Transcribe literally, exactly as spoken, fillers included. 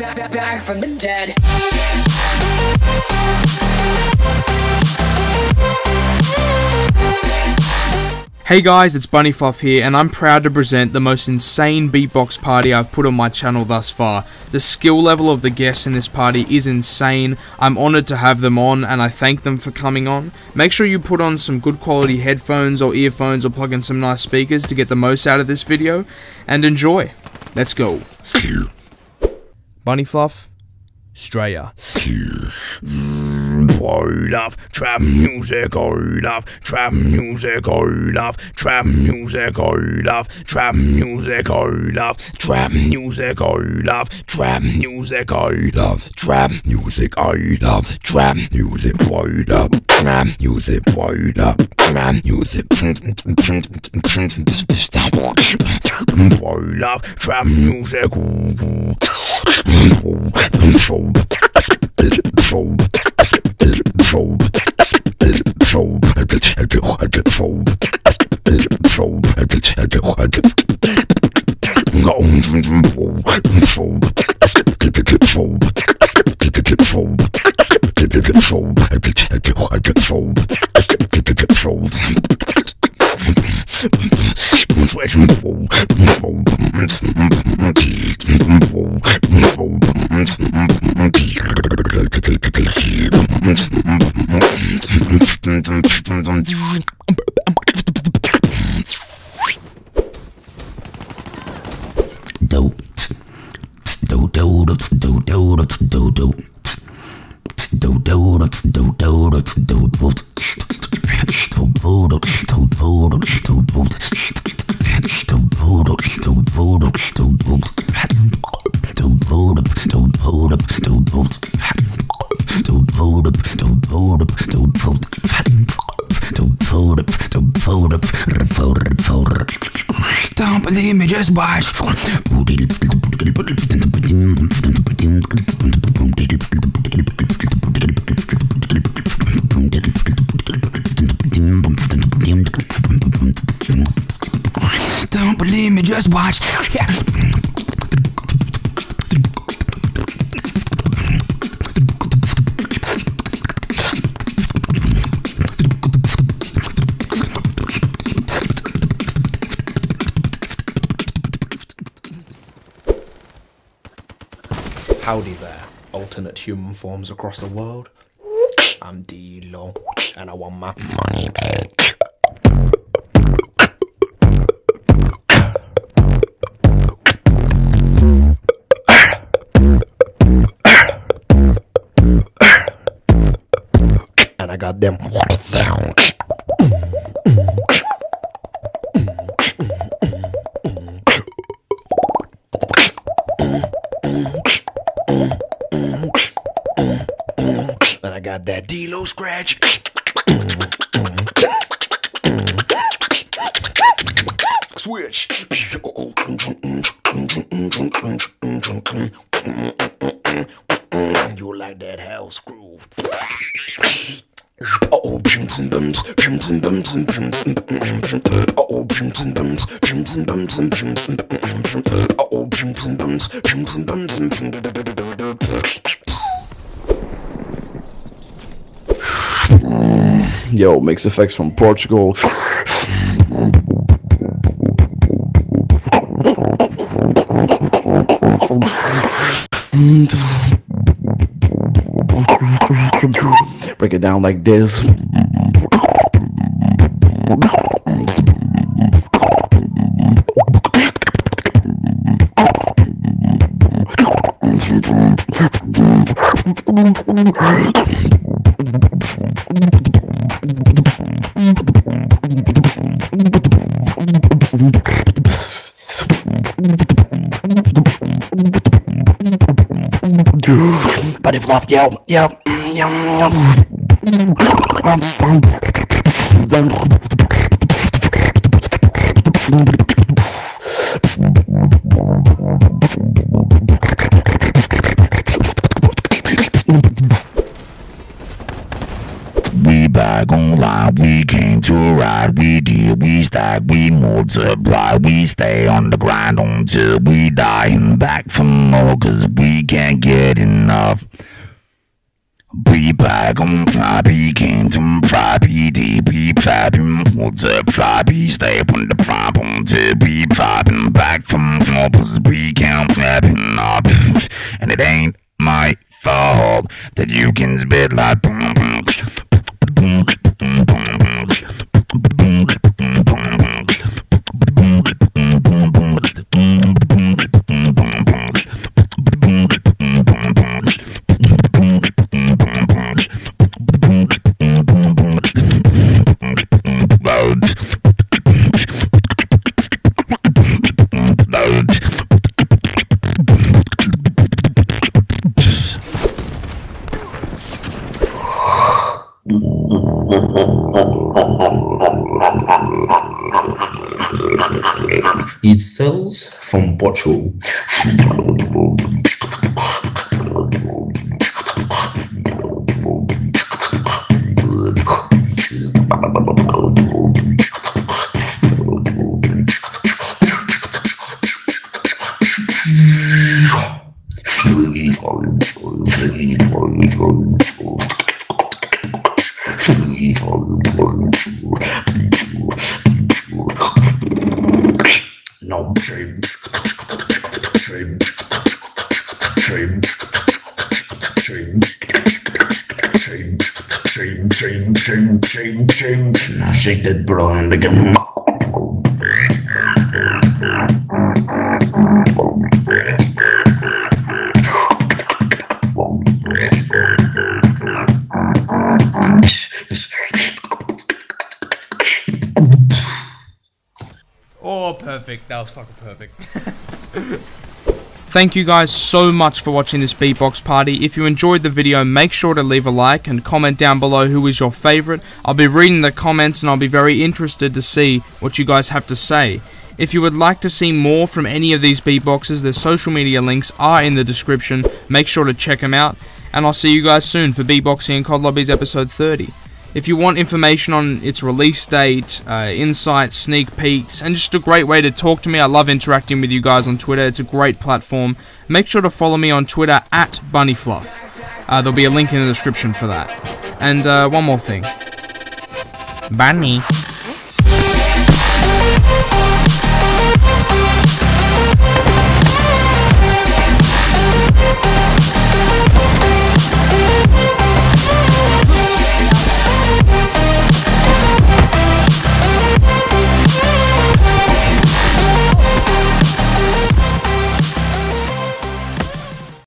back, back, back from the dead. Hey guys, it's Bunny Fuff here, and I'm proud to present the most insane beatbox party I've put on my channel thus far. The skill level of the guests in this party is insane. I'm honoured to have them on, and I thank them for coming on. Make sure you put on some good quality headphones or earphones, or plug in some nice speakers to get the most out of this video, and enjoy. Let's go. Bunny Fuff, Straya. Oh love, trap music, oh love, trap music, oh love, trap music, oh love, trap music, oh love, trap music, oh love, trap music, oh love, trap music, oh love, trap music, oh love, trap music, oh love, trap music, oh love, trap music, oh Probe, probe, probe, Do do do do do do do do do do do don't believe me, just watch. Don't believe me, just watch. Yeah. Howdy there, alternate human forms across the world. I'm D-Low, and I want my money back. And I got them. I got that D-Low scratch. Switch. You like that house groove? Oh, pimps and bums, pimps and bums, and pimps and oh, pimps and bums, pimps and bums, and pimps and oh, pimps and bums, pimps and bums, and yo, mix effects from Portugal. Break it down like this. But if love, yo, yo, yo, yo, we back on live, we came. going to arrive. We deal, we stack, we multiply, we stay on the grind until we die, and back for more, cause we can't get enough. We back on floppy, came to floppy, deep, we flapping, multiply, we stay on the problem till we flopping, back from more, cause we can't flap enough, and it ain't my fault that you can spit like boom, boom, boom, boom, boom, boom, boom, boom, boom, boom. It sells from bottle. No trim, trim, trim, trim, trim, trim, trim, trim, trim, trim. Now shake that bra and again. Perfect. That was fucking perfect. Thank you guys so much for watching this beatbox party. If you enjoyed the video, make sure to leave a like and comment down below who is your favorite. I'll be reading the comments and I'll be very interested to see what you guys have to say. If you would like to see more from any of these beatboxes, their social media links are in the description. Make sure to check them out. And I'll see you guys soon for Beatboxing and C O D Lobbies episode thirty. If you want information on its release date, uh, insights, sneak peeks, and just a great way to talk to me, I love interacting with you guys on Twitter. It's a great platform. Make sure to follow me on Twitter at Bunny Fuff. Uh, there'll be a link in the description for that. And uh, one more thing. Bunny.